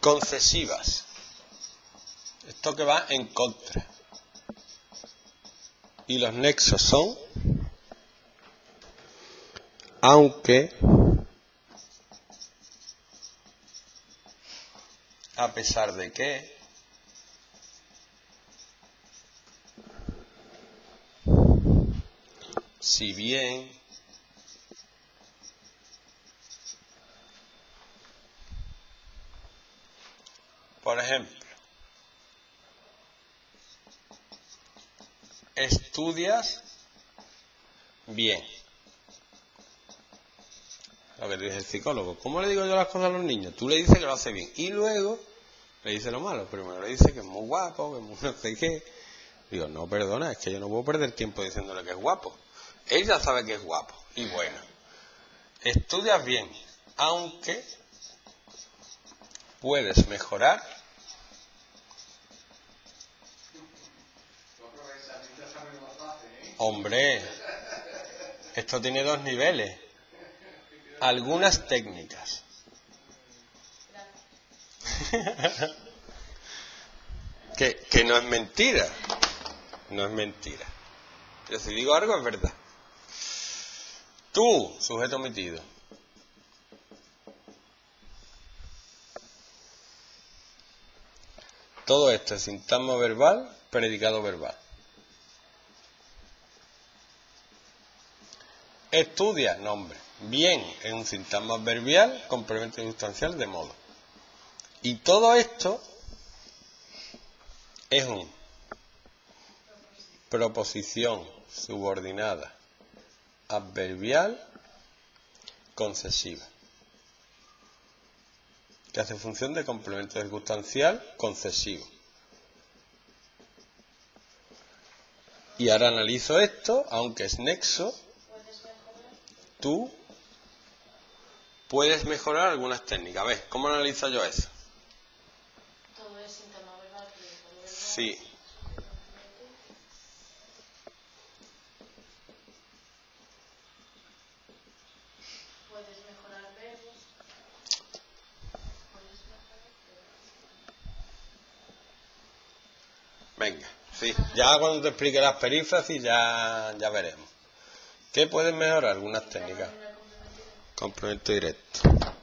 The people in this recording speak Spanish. concesivas. Esto que va en contra. Y los nexos son, aunque, a pesar de que, si bien, por ejemplo, estudias bien. Lo que dice el psicólogo. ¿Cómo le digo yo las cosas a los niños? Tú le dices que lo hace bien. Y luego le dices lo malo. Primero le dices que es muy guapo, que es muy no sé qué. Digo, no, perdona, es que yo no puedo perder tiempo diciéndole que es guapo. Él ya sabe que es guapo. Y bueno, estudias bien, aunque puedes mejorar. Hombre, esto tiene dos niveles. Algunas técnicas. que no es mentira. No es mentira. Pero si digo algo es verdad. Tú, sujeto omitido. Todo esto es sintagma verbal, predicado verbal. Estudia, nombre. Bien, es un sintagma adverbial, complemento sustancial de modo. Y todo esto es un proposición subordinada, adverbial, concesiva. Que hace función de complemento circunstancial concesivo. Y ahora analizo esto, aunque es nexo, tú puedes mejorar algunas técnicas. A ver, ¿cómo analizo yo eso? Todo es síntoma verbal. Sí. Puedes mejorar verbos. Venga, sí. Ya cuando te explique las perífrasis ya veremos. ¿Qué pueden mejorar? Algunas técnicas. Complemento directo.